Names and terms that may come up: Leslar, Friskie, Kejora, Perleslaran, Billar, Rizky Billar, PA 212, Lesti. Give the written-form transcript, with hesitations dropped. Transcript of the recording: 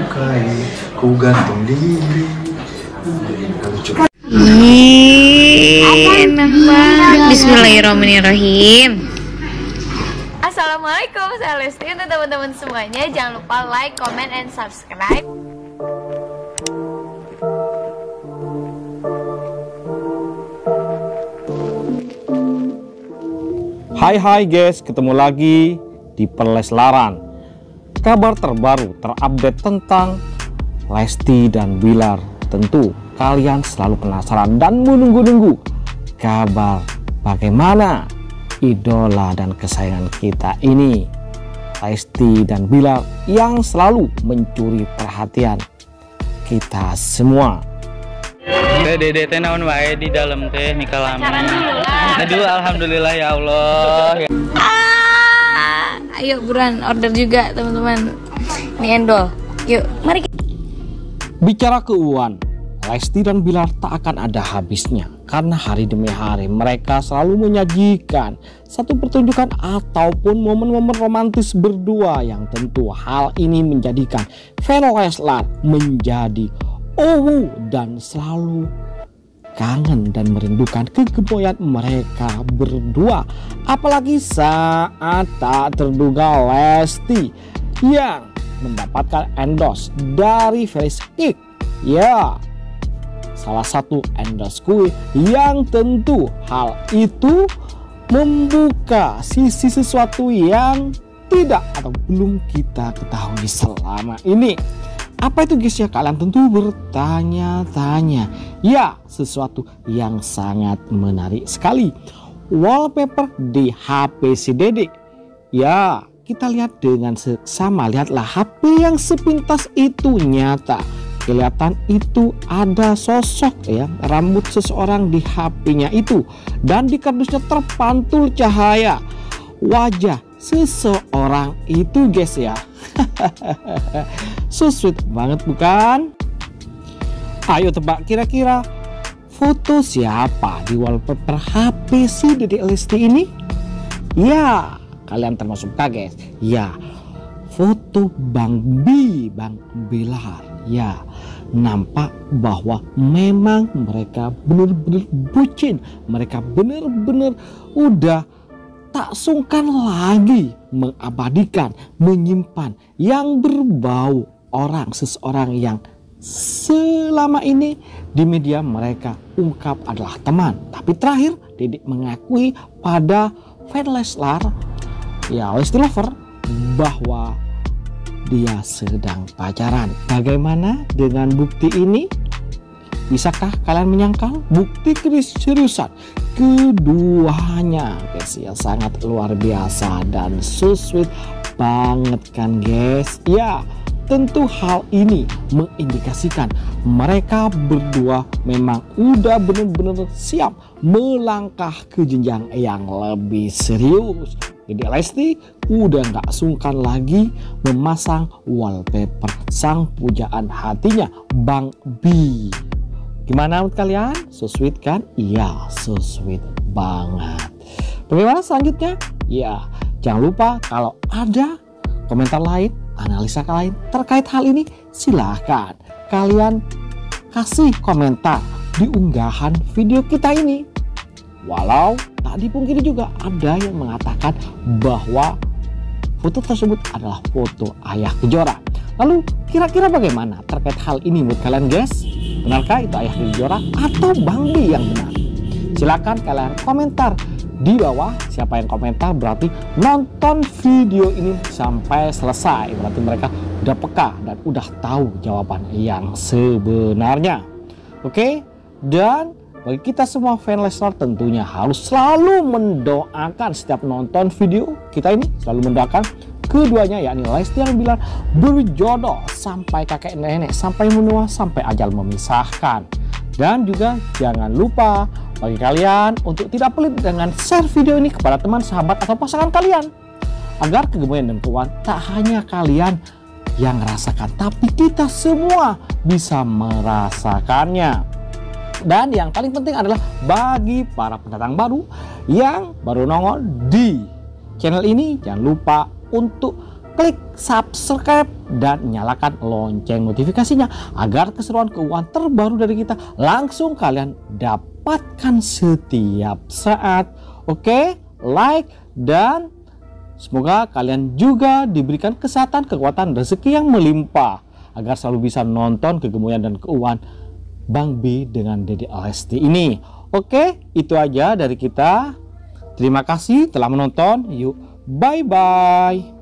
melukai, ku gantung diri. Enak banget. Bismillahirrahmanirrahim. Assalamualaikum, saya Lesti. Untuk teman-teman semuanya, jangan lupa like, comment, and subscribe. Hai guys, ketemu lagi di Perleslaran. Kabar terbaru terupdate tentang Lesti dan Billar. Tentu kalian selalu penasaran dan menunggu-nunggu kabar bagaimana idola dan kesayangan kita ini, Lesti dan Billar, yang selalu mencuri perhatian kita semua. Dede naon wae di dalam teh nikah lama. Aduh, alhamdulillah ya Allah. Ayo buruan order juga teman-teman. Ini endol. Yuk, mari. Bicara keuangan, Lesti dan Billar tak akan ada habisnya karena hari demi hari mereka selalu menyajikan satu pertunjukan ataupun momen-momen romantis berdua, yang tentu hal ini menjadikan Veno Leslar menjadi dan selalu kangen dan merindukan kegemoyan mereka berdua. Apalagi saat tak terduga Lesti yang mendapatkan endorse dari Friskie, ya salah satu endorse kue, yang tentu hal itu membuka sisi sesuatu yang tidak atau belum kita ketahui selama ini. Apa itu guys ya, kalian tentu bertanya-tanya. Ya, sesuatu yang sangat menarik sekali. Wallpaper di HP si Dede. Ya, kita lihat dengan seksama. Lihatlah HP yang sepintas itu nyata. Kelihatan itu ada sosok ya, rambut seseorang di HP-nya itu. Dan di kardusnya terpantul cahaya wajah seseorang itu guys ya. So sweet banget bukan? Ayo tebak kira-kira foto siapa di wallpaper HP si Dede Lesti ini? Ya, kalian termasuk kaget. Ya, foto Bang Billar. Ya, nampak bahwa memang mereka bener-bener bucin. Mereka bener-bener udah tak sungkan lagi mengabadikan, menyimpan yang berbau orang, seseorang yang selama ini di media mereka ungkap adalah teman. Tapi terakhir Dede mengakui pada fan Leslar, ya Lesti Lover, bahwa dia sedang pacaran. Bagaimana dengan bukti ini? Bisakah kalian menyangkal? Bukti keseriusan keduanya guys ya, sangat luar biasa dan so sweet banget kan guys. Ya, tentu hal ini mengindikasikan mereka berdua memang udah bener-bener siap melangkah ke jenjang yang lebih serius. Jadi Lesti udah gak sungkan lagi memasang wallpaper sang pujaan hatinya, Bang Bi. Gimana menurut kalian? So sweet kan? Iya, so sweet banget. Bagaimana selanjutnya? Ya, jangan lupa kalau ada komentar lain, analisa lain terkait hal ini, silahkan kalian kasih komentar di unggahan video kita ini. Walau tak dipungkiri juga ada yang mengatakan bahwa foto tersebut adalah foto ayah Kejora. Lalu kira-kira bagaimana terkait hal ini menurut kalian guys? Benarkah itu ayah Kejora atau Bang Bi yang benar? Silahkan kalian komentar di bawah. Siapa yang komentar berarti nonton video ini sampai selesai. Berarti mereka udah peka dan udah tahu jawaban yang sebenarnya. Oke? Dan bagi kita semua fan Leslar tentunya harus selalu mendoakan setiap nonton video kita ini. Selalu mendoakan keduanya, yakni Lesti dan Billar, berjodoh sampai kakek nenek, sampai menua, sampai ajal memisahkan. Dan juga jangan lupa bagi kalian untuk tidak pelit dengan share video ini kepada teman, sahabat, atau pasangan kalian, agar kegemoyan dan keuangan tak hanya kalian yang rasakan, tapi kita semua bisa merasakannya. Dan yang paling penting adalah bagi para pendatang baru yang baru nongol di channel ini, jangan lupa untuk klik subscribe dan nyalakan lonceng notifikasinya agar keseruan keuangan terbaru dari kita langsung kalian dapatkan setiap saat. Oke, like, dan semoga kalian juga diberikan kesehatan, kekuatan, rezeki yang melimpah agar selalu bisa nonton kegemuyan dan keuangan Bang B dengan Dede Lesti ini. Oke, itu aja dari kita. Terima kasih telah menonton. Yuk, bye-bye.